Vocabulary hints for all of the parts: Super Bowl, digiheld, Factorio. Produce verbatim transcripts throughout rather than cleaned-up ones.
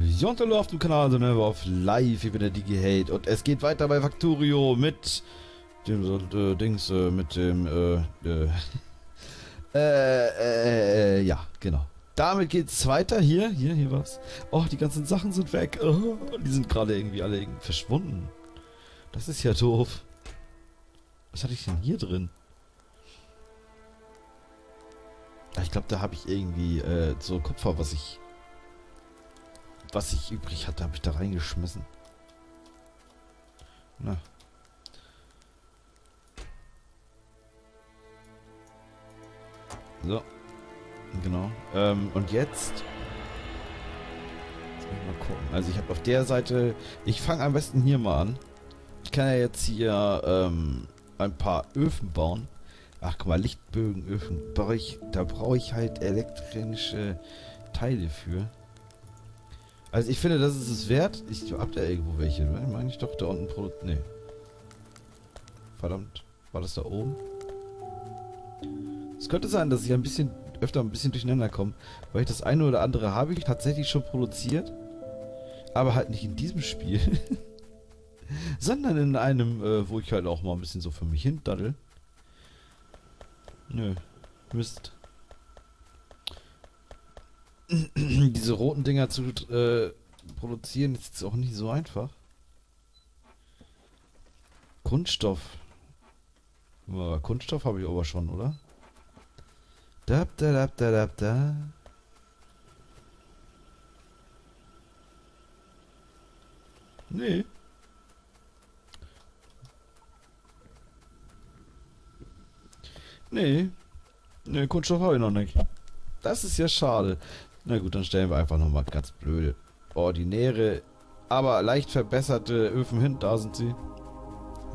Jontel auf dem Kanal, sondern auf live, ich bin der digiheld und es geht weiter bei Factorio mit dem äh, Dings, äh, mit dem äh, äh, äh, äh, ja, genau. Damit geht's weiter, hier, hier, hier was. Oh, die ganzen Sachen sind weg. Oh, die sind gerade irgendwie alle irgendwie verschwunden. Das ist ja doof. Was hatte ich denn hier drin? Ich glaube, da habe ich irgendwie äh, so Kupfer, was ich was ich übrig hatte, habe ich da reingeschmissen. Na. So. Genau. Ähm, und jetzt... Jetzt muss ich mal gucken. Also ich habe auf der Seite... Ich fange am besten hier mal an. Ich kann ja jetzt hier ähm, ein paar Öfen bauen. Ach, guck mal, Lichtbögen, Öfen. Brauch ich, da brauche ich halt elektronische Teile für. Also ich finde, das ist es wert. Ich hab da irgendwo welche. Meine ich doch, da unten Produkt... Nee. Verdammt. War das da oben? Es könnte sein, dass ich ein bisschen... öfter ein bisschen durcheinander kommen, weil ich das eine oder andere habe ich tatsächlich schon produziert, aber halt nicht in diesem Spiel, sondern in einem, äh, wo ich halt auch mal ein bisschen so für mich hin daddel. Nö, Mist. Diese roten Dinger zu äh, produzieren ist jetzt auch nicht so einfach. Kunststoff. Ja, Kunststoff habe ich aber schon, oder? Da, da, da, da, da, da. Nee. Nee. Nee, Kunststoff habe ich noch nicht. Das ist ja schade. Na gut, dann stellen wir einfach nochmal ganz blöde, ordinäre, aber leicht verbesserte Öfen hin. Da sind sie.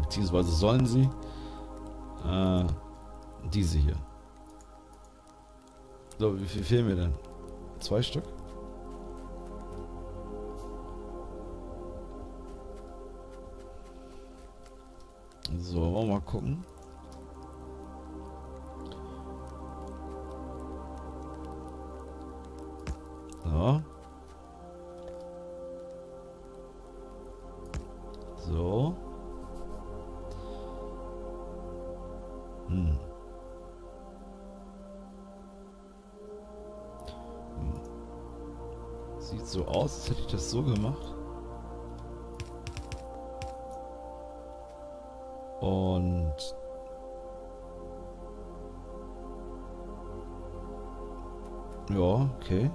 Beziehungsweise sollen sie. Äh, diese hier. So, wie viel fehlen mir denn? Zwei Stück? So, wollen wir mal gucken. So. So. Hm. Sieht so aus, als hätte ich das so gemacht. Und... ja, okay.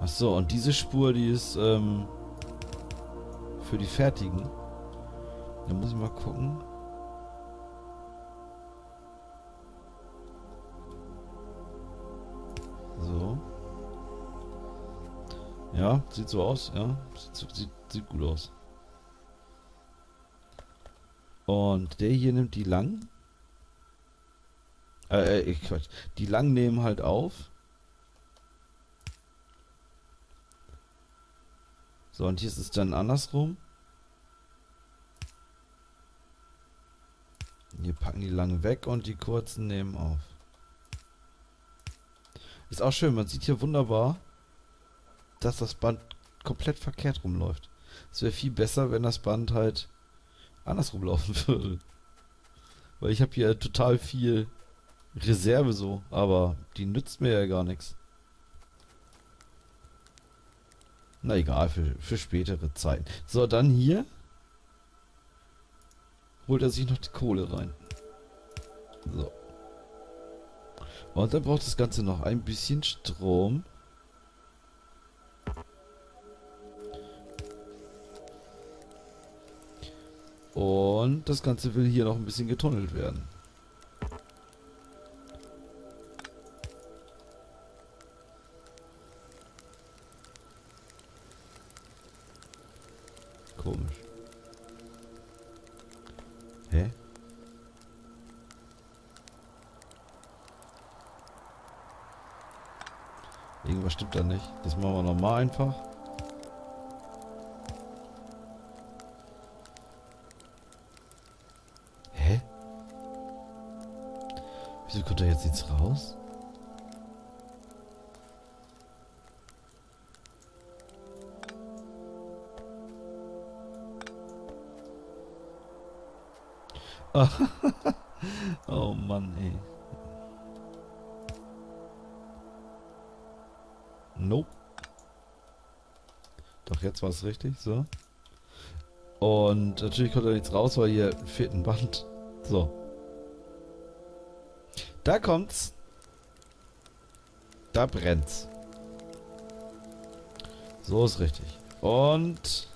Achso, und diese Spur, die ist ähm, für die Fertigen. Da muss ich mal gucken. Ja, sieht so aus, ja. Sieht, sieht, sieht gut aus. Und der hier nimmt die lang. Äh, ich Quatsch. Die lang nehmen halt auf. So, und hier ist es dann andersrum. Hier packen die langen weg und die kurzen nehmen auf. Ist auch schön, man sieht hier wunderbar, dass das Band komplett verkehrt rumläuft. Es wäre viel besser, wenn das Band halt andersrum laufen würde. Weil ich habe hier total viel Reserve so, aber die nützt mir ja gar nichts. Na egal, für, für spätere Zeiten. So, dann hier holt er sich noch die Kohle rein. So. Und dann braucht das Ganze noch ein bisschen Strom. Und das Ganze will hier noch ein bisschen getunnelt werden. Komisch. Hä? Irgendwas stimmt da nicht. Das machen wir nochmal einfach. Kommt da jetzt nichts raus? Oh Mann, ey. Nope. Doch, jetzt war es richtig, so. Und natürlich kommt da nichts raus, weil hier fehlt ein Band. So. Da kommt's. Da brennt's. So ist richtig. Und...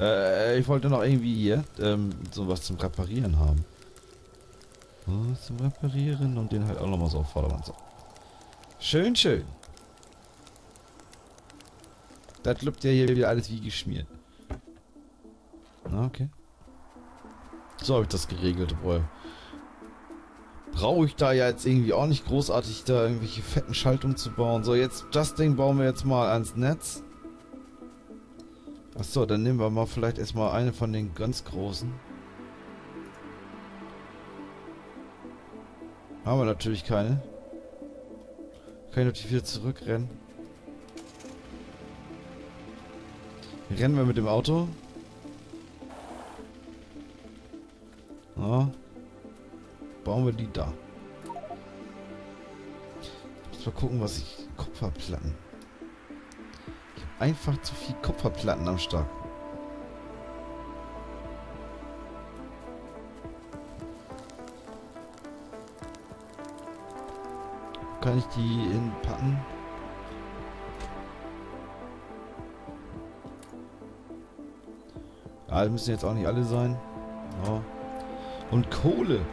Äh, ich wollte noch irgendwie hier ähm, sowas zum Reparieren haben. So, zum Reparieren und den halt auch nochmal so auf Vordermann. So. Schön, schön. Da klappt ja hier wieder alles wie geschmiert. Na, okay. So habe ich das geregelt, boah. Brauche ich da ja jetzt irgendwie auch nicht großartig da irgendwelche fetten Schaltungen zu bauen. So, jetzt das Ding bauen wir jetzt mal ans Netz. Achso, dann nehmen wir mal vielleicht erstmal eine von den ganz großen. Haben wir natürlich keine. Kann ich natürlich wieder zurückrennen. Rennen wir mit dem Auto. Ja. Bauen wir die da. Ich muss mal gucken, was ich... Kupferplatten. Einfach zu viel Kupferplatten am Start. Kann ich die hinpacken? Ah, das müssen jetzt auch nicht alle sein. Ja. Und Kohle.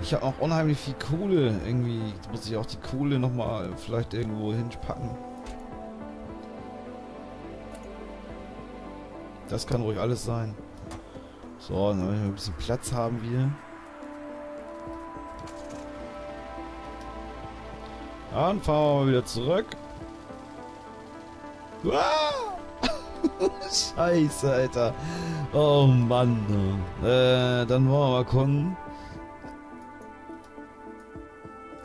Ich habe auch unheimlich viel Kohle. Irgendwie muss ich auch die Kohle nochmal vielleicht irgendwo hinpacken. Das kann ruhig alles sein. So, dann ein bisschen Platz haben wir. Dann fahren wir wieder zurück. Scheiße, Alter. Oh Mann. Äh, dann wollen wir mal gucken.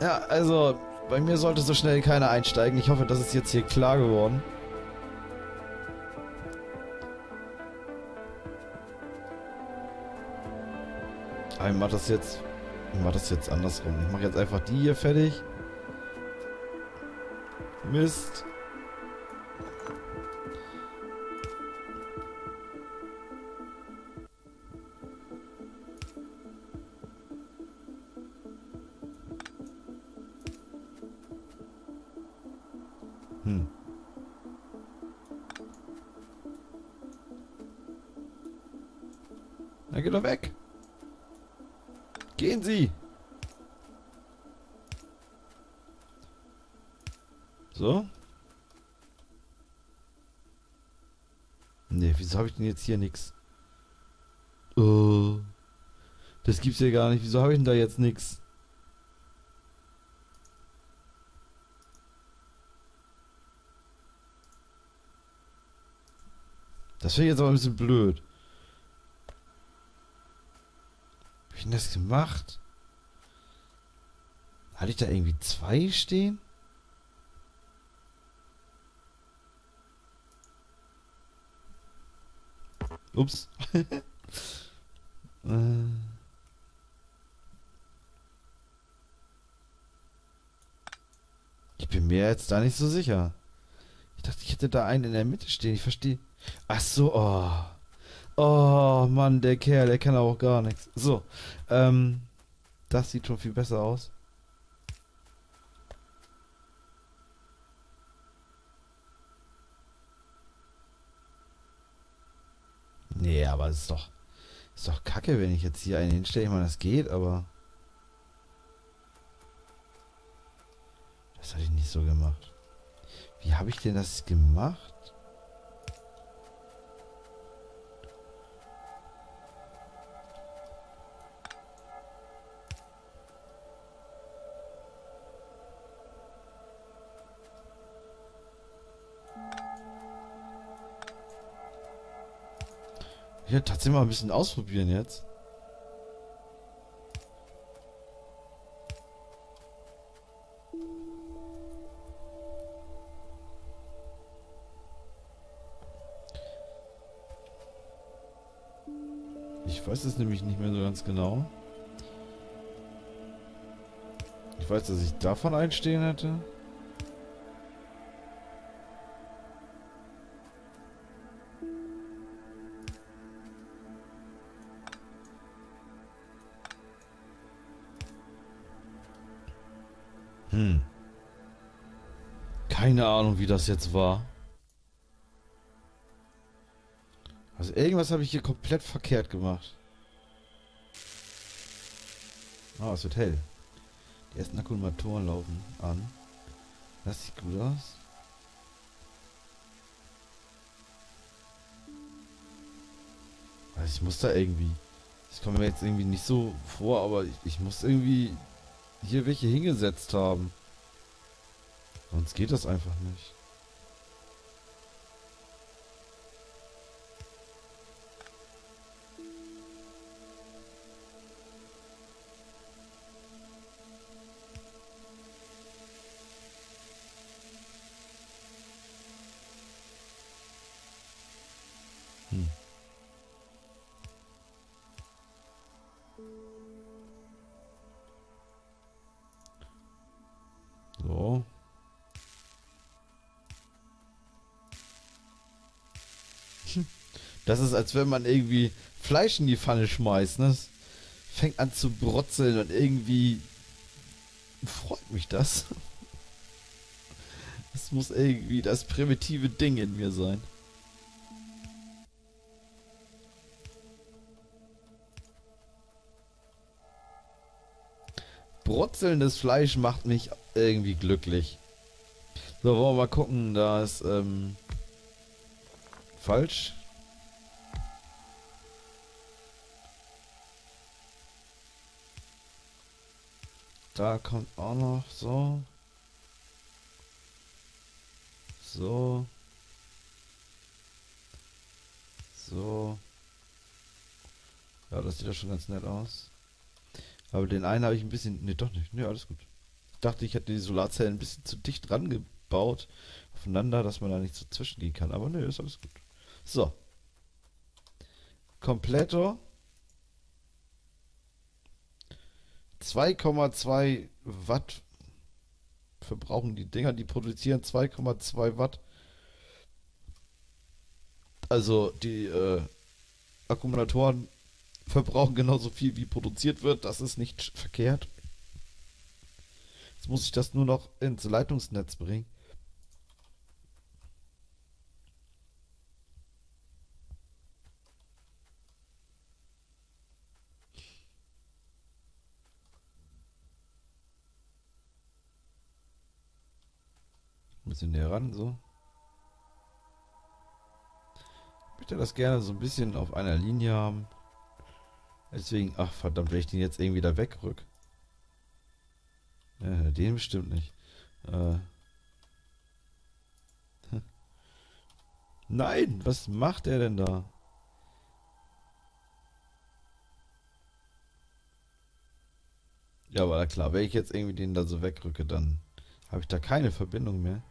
Ja, also, bei mir sollte so schnell keiner einsteigen. Ich hoffe, das ist jetzt hier klar geworden. Ich mach das jetzt. Ich mach das jetzt andersrum. Ich mach jetzt einfach die hier fertig. Mist. Hm. Na, geht doch weg. Gehen Sie! So? Ne, wieso habe ich denn jetzt hier nichts? Oh, das gibt's ja gar nicht. Wieso habe ich denn da jetzt nichts? Das finde ich jetzt aber ein bisschen blöd. Das gemacht? Hatte ich da irgendwie zwei stehen? Ups. äh. Ich bin mir jetzt da nicht so sicher. Ich dachte, ich hätte da einen in der Mitte stehen. Ich verstehe. Ach so, oh. Oh, Mann, der Kerl, der kann auch gar nichts. So, ähm, das sieht schon viel besser aus. Nee, aber es ist doch, ist doch kacke, wenn ich jetzt hier einen hinstelle. Ich meine, das geht, aber... Das hatte ich nicht so gemacht. Wie habe ich denn das gemacht? Ich werde tatsächlich mal ein bisschen ausprobieren jetzt. Ich weiß es nämlich nicht mehr so ganz genau. Ich weiß, dass ich davon einstehen hätte. Hm. Keine Ahnung, wie das jetzt war. Also irgendwas habe ich hier komplett verkehrt gemacht. Ah, es wird hell. Die ersten Akkumulatoren laufen an. Das sieht gut aus. Also ich muss da irgendwie... Ich komme mir jetzt irgendwie nicht so vor, aber ich, ich muss irgendwie hier welche hingesetzt haben. Sonst geht das einfach nicht. So. Das ist, als wenn man irgendwie Fleisch in die Pfanne schmeißt, ne? Das fängt an zu brutzeln und irgendwie freut mich das. Das muss irgendwie das primitive Ding in mir sein. Brutzelndes Fleisch macht mich irgendwie glücklich. So, wollen wir mal gucken, da ist ähm, falsch. Da kommt auch noch so. So. So. Ja, das sieht ja schon ganz nett aus. Aber den einen habe ich ein bisschen... Ne, doch nicht. Ne, alles gut. Ich dachte, ich hätte die Solarzellen ein bisschen zu dicht rangebaut aufeinander, dass man da nicht so zwischengehen kann. Aber ne, ist alles gut. So. Kompletto. zwei Komma zwei Watt verbrauchen die Dinger. Die produzieren zwei Komma zwei Watt. Also die äh, Akkumulatoren verbrauchen genauso viel, wie produziert wird. Das ist nicht verkehrt. Jetzt muss ich das nur noch ins Leitungsnetz bringen. Ein bisschen näher ran, so. Ich möchte das gerne so ein bisschen auf einer Linie haben. Deswegen, ach verdammt, wenn ich den jetzt irgendwie da wegrück. Ja, den bestimmt nicht. Äh. Nein, was macht er denn da? Ja, aber na klar, wenn ich jetzt irgendwie den da so wegrücke, dann habe ich da keine Verbindung mehr.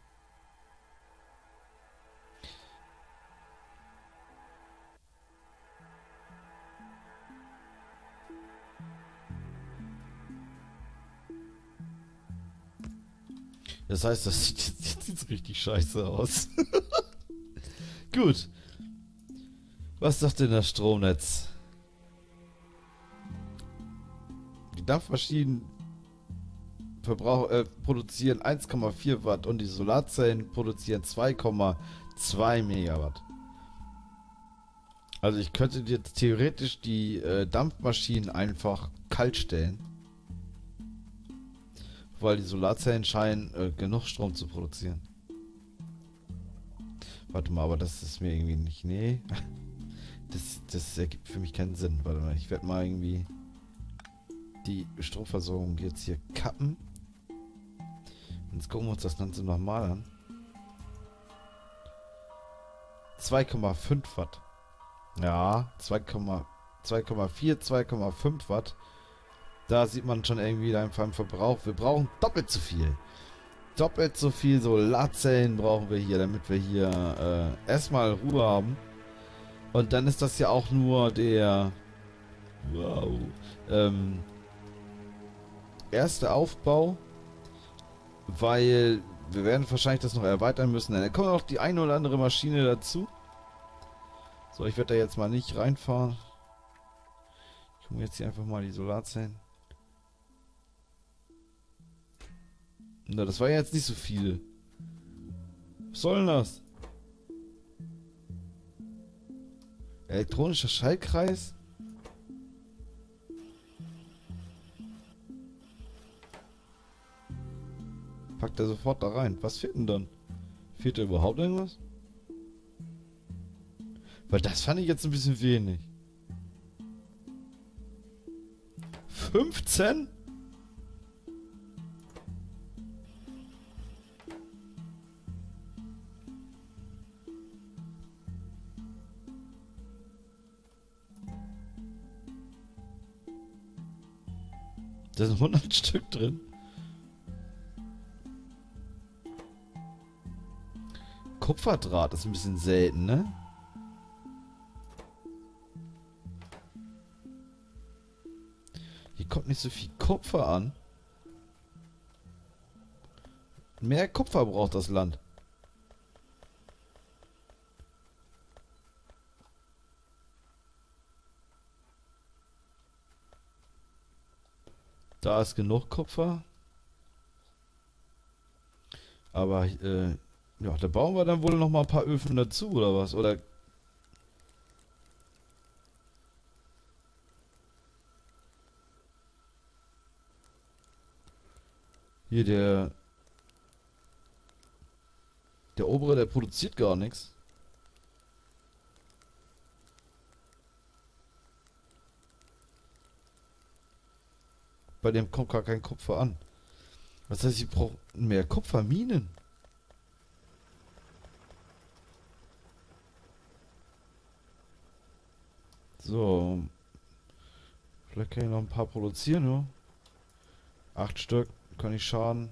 Das heißt, das sieht jetzt, jetzt richtig scheiße aus. Gut. Was sagt denn das Stromnetz? Die Dampfmaschinen verbrauch, äh, produzieren eins Komma vier Watt und die Solarzellen produzieren zwei Komma zwei Megawatt. Also ich könnte jetzt theoretisch die äh, Dampfmaschinen einfach kalt stellen. Weil die Solarzellen scheinen äh, genug Strom zu produzieren. Warte mal, aber das ist mir irgendwie nicht... Nee. Das, das ergibt für mich keinen Sinn. Warte mal, ich werde mal irgendwie die Stromversorgung jetzt hier kappen. Jetzt gucken wir uns das Ganze nochmal an. zwei Komma fünf Watt. Ja, zwei Komma vier, zwei Komma fünf Watt. Da sieht man schon irgendwie einfach einen Verbrauch. Wir brauchen doppelt so viel. Doppelt so viel Solarzellen brauchen wir hier, damit wir hier äh, erstmal Ruhe haben. Und dann ist das ja auch nur der wow, ähm, erste Aufbau, weil wir werden wahrscheinlich das noch erweitern müssen. Dann kommt noch die eine oder andere Maschine dazu. So, ich werde da jetzt mal nicht reinfahren. Ich gucke jetzt hier einfach mal die Solarzellen. Na, das war jetzt nicht so viel. Was soll denn das? Elektronischer Schaltkreis? Packt er sofort da rein. Was fehlt denn dann? Fehlt da überhaupt irgendwas? Weil das fand ich jetzt ein bisschen wenig. fünfzehn? Da sind hundert Stück drin. Kupferdraht ist ein bisschen selten, ne? Hier kommt nicht so viel Kupfer an. Mehr Kupfer braucht das Land. Da ist genug Kupfer. Aber, äh, ja, da bauen wir dann wohl noch mal ein paar Öfen dazu, oder was? Oder... Hier, der... Der obere, der produziert gar nichts. Bei dem kommt gar kein Kupfer an. Was heißt, ich brauche mehr Kupferminen? So. Vielleicht kann ich noch ein paar produzieren, nur. Acht Stück, kann nicht schaden.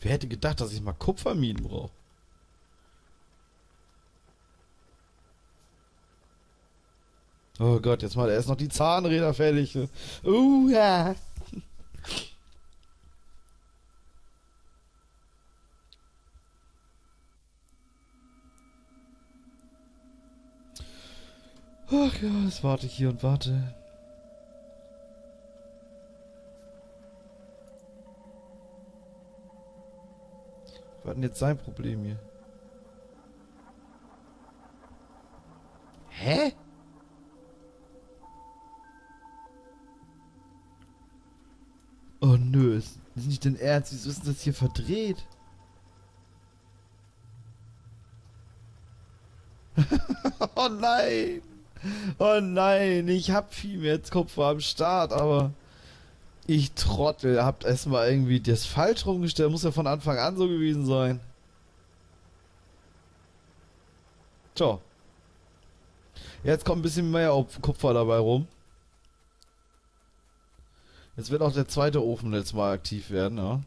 Wer hätte gedacht, dass ich mal Kupferminen brauche? Oh Gott, jetzt mal erst noch die Zahnräder fertig. Uh, ja. Ach ja, jetzt warte ich hier und warte. Was war denn jetzt sein Problem hier? Hä? Oh nö, ist nicht denn ernst, wieso ist das hier verdreht? Oh nein! Oh nein, ich hab viel mehr Kupfer am Start, aber ich Trottel, habt erstmal irgendwie das falsch rumgestellt, muss ja von Anfang an so gewesen sein. Tja. Jetzt kommt ein bisschen mehr Kupfer dabei rum. Jetzt wird auch der zweite Ofen jetzt mal aktiv werden, ja.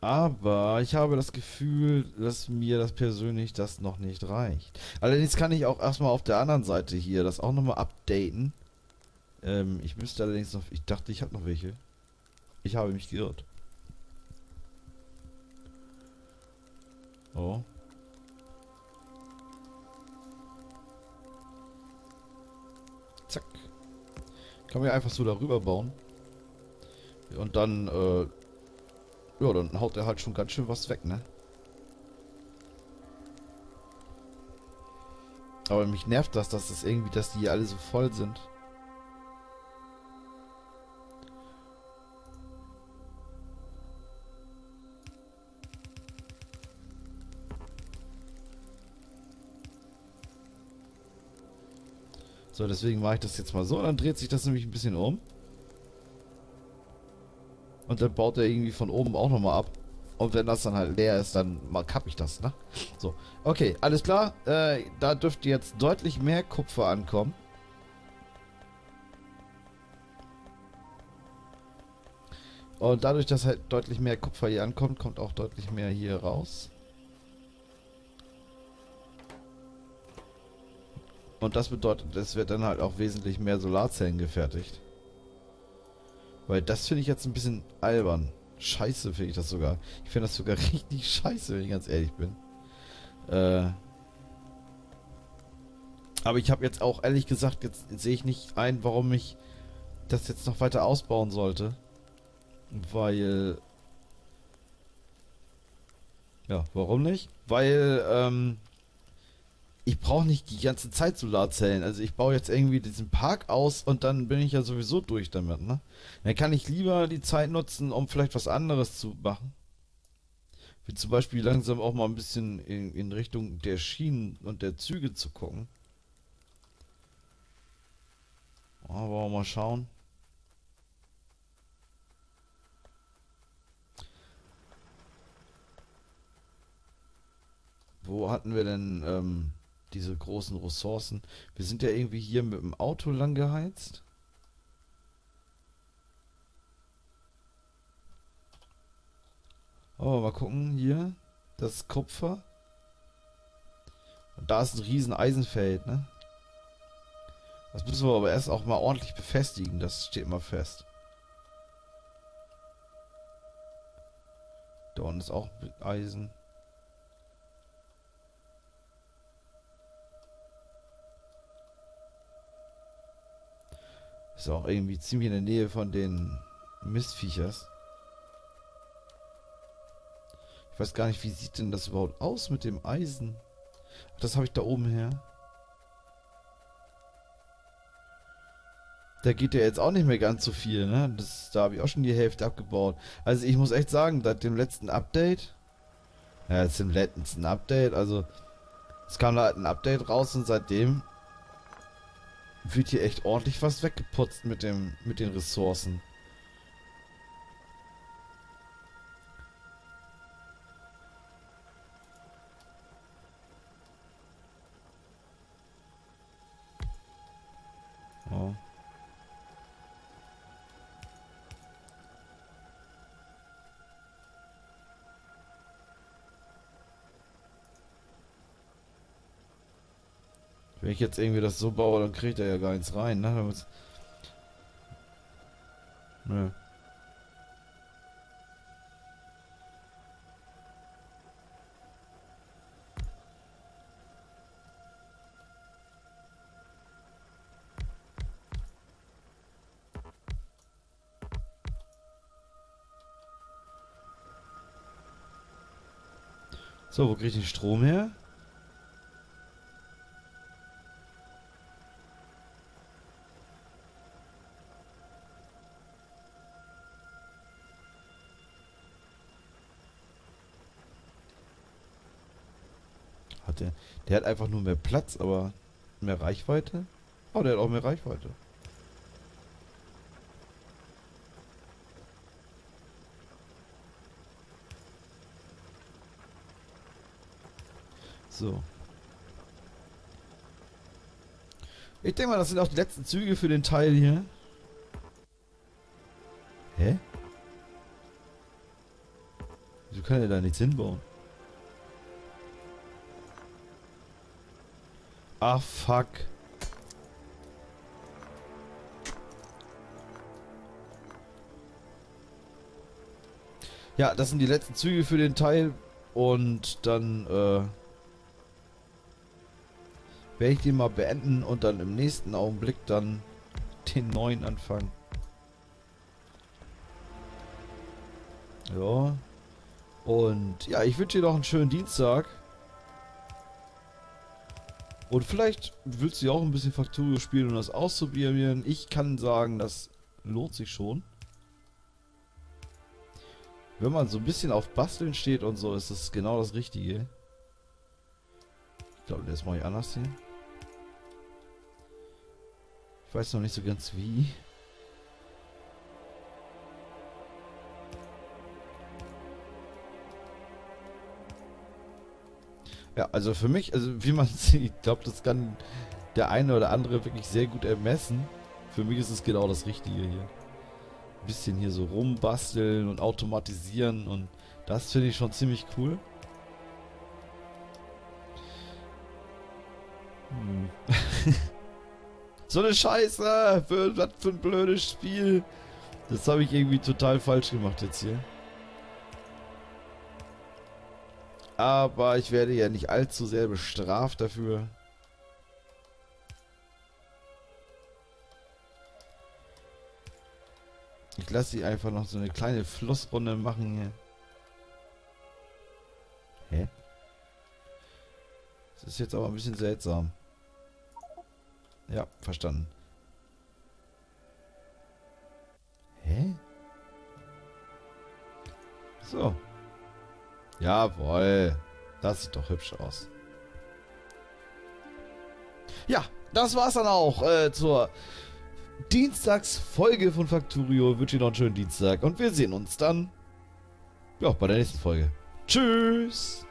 Aber ich habe das Gefühl, dass mir das persönlich das noch nicht reicht. Allerdings kann ich auch erstmal auf der anderen Seite hier das auch nochmal updaten. Ähm, ich müsste allerdings noch... Ich dachte, ich habe noch welche. Ich habe mich geirrt. Oh. Zack. Kann man ja einfach so darüber bauen. Und dann, äh, ja, dann haut er halt schon ganz schön was weg, ne? Aber mich nervt das, dass das irgendwie, dass die hier alle so voll sind. So, deswegen mache ich das jetzt mal so. Dann dreht sich das nämlich ein bisschen um. Und dann baut er irgendwie von oben auch nochmal ab. Und wenn das dann halt leer ist, dann kapp ich das, ne? So, okay, alles klar. Äh, da dürfte jetzt deutlich mehr Kupfer ankommen. Und dadurch, dass halt deutlich mehr Kupfer hier ankommt, kommt auch deutlich mehr hier raus. Und das bedeutet, es wird dann halt auch wesentlich mehr Solarzellen gefertigt. Weil das finde ich jetzt ein bisschen albern. Scheiße finde ich das sogar. Ich finde das sogar richtig scheiße, wenn ich ganz ehrlich bin. Äh Aber ich habe jetzt auch ehrlich gesagt, jetzt sehe ich nicht ein, warum ich das jetzt noch weiter ausbauen sollte. Weil... Ja, warum nicht? Weil, ähm... ich brauche nicht die ganze Zeit Solarzellen. Also ich baue jetzt irgendwie diesen Park aus und dann bin ich ja sowieso durch damit, ne? Dann kann ich lieber die Zeit nutzen, um vielleicht was anderes zu machen. Wie zum Beispiel langsam auch mal ein bisschen in, in Richtung der Schienen und der Züge zu gucken. Aber mal schauen. Wo hatten wir denn... Ähm diese großen Ressourcen. Wir sind ja irgendwie hier mit dem Auto lang geheizt. Aber mal gucken hier. Das ist Kupfer. Und da ist ein riesen Eisenfeld, ne? Das müssen wir aber erst auch mal ordentlich befestigen. Das steht mal fest. Da unten ist auch Eisen. Ist auch irgendwie ziemlich in der Nähe von den Mistviechers. Ich weiß gar nicht, wie sieht denn das überhaupt aus mit dem Eisen? Das habe ich da oben her. Da geht ja jetzt auch nicht mehr ganz so viel, ne? Das, da habe ich auch schon die Hälfte abgebaut. Also ich muss echt sagen, seit dem letzten Update... Ja, jetzt im letzten Update, also... Es kam da halt ein Update raus und seitdem... wird hier echt ordentlich was weggeputzt mit dem mit den Ressourcen. Oh. Wenn ich jetzt irgendwie das so baue, dann kriegt er ja gar nichts rein, ne? Damit's... Nö. So, wo kriege ich den Strom her? Der, der hat einfach nur mehr Platz, aber mehr Reichweite. Oh, der hat auch mehr Reichweite. So. Ich denke mal, das sind auch die letzten Züge für den Teil hier. Hä? Wieso kann er da nichts hinbauen? Ah, fuck. Ja, das sind die letzten Züge für den Teil. Und dann, äh, werde ich den mal beenden und dann im nächsten Augenblick dann den neuen anfangen. Ja. Und ja, ich wünsche dir noch einen schönen Dienstag. Und vielleicht willst du ja auch ein bisschen Factorio spielen und das auszuprobieren. Ich kann sagen, das lohnt sich schon. Wenn man so ein bisschen auf Basteln steht und so, ist das genau das Richtige. Ich glaube, das mache ich anders hier. Ich weiß noch nicht so ganz wie. Ja, also für mich, also wie man sieht, ich glaube, das kann der eine oder andere wirklich sehr gut ermessen. Für mich ist es genau das Richtige hier. Ein bisschen hier so rumbasteln und automatisieren und das finde ich schon ziemlich cool. Hm. So eine Scheiße! Für, was für ein blödes Spiel! Das habe ich irgendwie total falsch gemacht jetzt hier. Aber ich werde ja nicht allzu sehr bestraft dafür. Ich lasse sie einfach noch so eine kleine Flussrunde machen hier. Hä? Das ist jetzt aber ein bisschen seltsam. Ja, verstanden. Hä? So. Jawohl. Das sieht doch hübsch aus. Ja, das war's dann auch äh, zur Dienstagsfolge von Factorio. Ich wünsche dir noch einen schönen Dienstag und wir sehen uns dann ja, bei der nächsten Folge. Tschüss!